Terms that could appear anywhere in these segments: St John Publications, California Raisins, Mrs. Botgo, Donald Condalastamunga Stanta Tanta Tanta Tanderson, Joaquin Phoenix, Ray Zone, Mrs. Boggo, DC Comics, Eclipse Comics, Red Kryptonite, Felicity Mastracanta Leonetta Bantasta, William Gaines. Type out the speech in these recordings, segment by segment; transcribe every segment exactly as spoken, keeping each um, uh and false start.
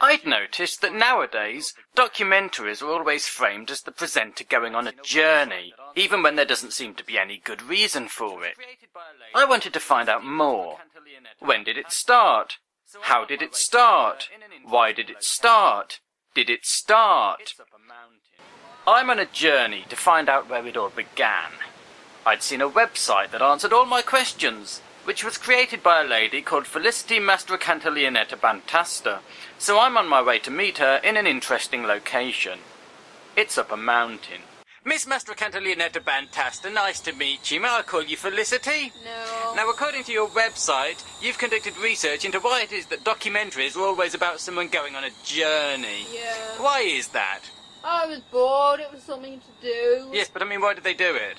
I'd noticed that nowadays, documentaries are always framed as the presenter going on a journey, even when there doesn't seem to be any good reason for it. I wanted to find out more. When did it start? How did it start? Why did it start? Did it start? I'm on a journey to find out where it all began. I'd seen a website that answered all my questions, which was created by a lady called Felicity Mastracanta Leonetta Bantasta, so I'm on my way to meet her in an interesting location. It's up a mountain. Miss Mastracanta Leonetta Bantasta, nice to meet you. May I call you Felicity? No. Now, according to your website, you've conducted research into why it is that documentaries are always about someone going on a journey. Yeah. Why is that? I was bored. It was something to do. Yes, but I mean, why did they do it?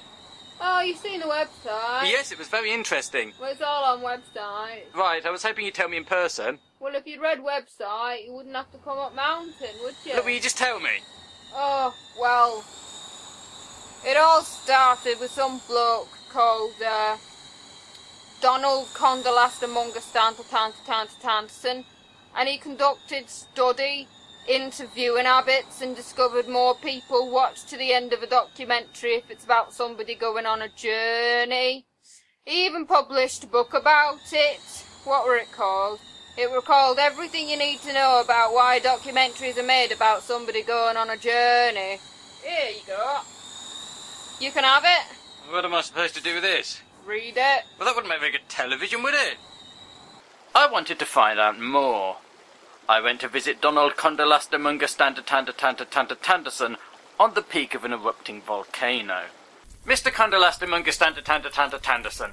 Oh, you've seen the website. Yes, it was very interesting. Well, it's all on website. Right, I was hoping you'd tell me in person. Well, if you'd read website, you wouldn't have to come up mountain, would you? Look, will you just tell me? Oh, well, it all started with some bloke called uh, Donald Condalastamunga Stanta Tanta Tanta Tanderson, and he conducted study into viewing habits and discovered more people watch to the end of a documentary if it's about somebody going on a journey. He even published a book about it. What were it called? It were called Everything You Need to Know About Why Documentaries Are Made About Somebody Going on a Journey. Here you go. You can have it. What am I supposed to do with this? Read it. Well, that wouldn't make very good television, would it? I wanted to find out more. I went to visit Donald Condalastamunga Stanta Tanta Tanta Tanta Tanderson on the peak of an erupting volcano. Mister Condalastamunga Stanta Tanta Tanta Tanderson.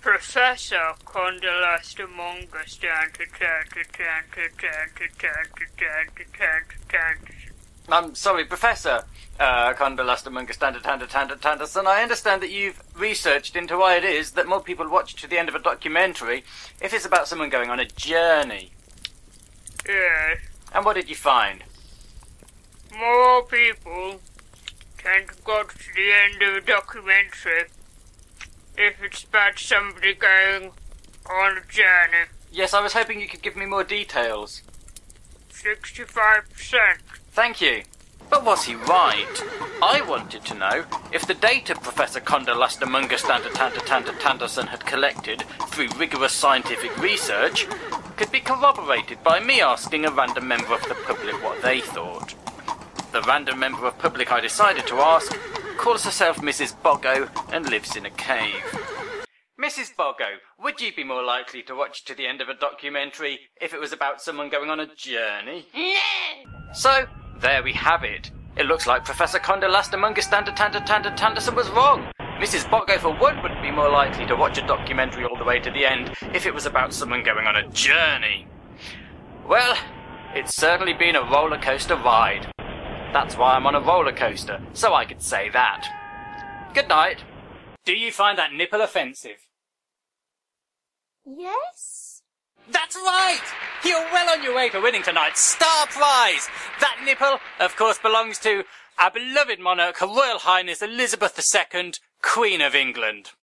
Professor Condalastamunga Stanta Tanta Tanta Tanta Tanta Tanta Tanta Tanderson. I'm sorry, Professor uh, Condalastamunga Stanta Tanta Tanta Tanderson. I understand that you've researched into why it is that more people watch to the end of a documentary if it's about someone going on a journey. Yes. And what did you find? More people tend to go to the end of a documentary if it's about somebody going on a journey. Yes, I was hoping you could give me more details. sixty-five percent. Thank you. But was he right? I wanted to know if the data Professor Condalastamunga Stanta Tanta Tanta Tanderson had collected through rigorous scientific research could be corroborated by me asking a random member of the public what they thought. The random member of public I decided to ask calls herself Missus Boggo and lives in a cave. Missus Boggo, would you be more likely to watch to the end of a documentary if it was about someone going on a journey? No! So, there we have it. It looks like Professor Condalastamunga Stanta Tanta Tanta Tanderson was wrong. Missus Botgo for one would be more likely to watch a documentary all the way to the end if it was about someone going on a journey. Well, it's certainly been a roller coaster ride. That's why I'm on a roller coaster, so I could say that. Good night. Do you find that nipple offensive? Yes. That's right! You're well on your way to winning tonight's Star Prize! That nipple, of course, belongs to our beloved monarch, Her Royal Highness Elizabeth the Second, Queen of England.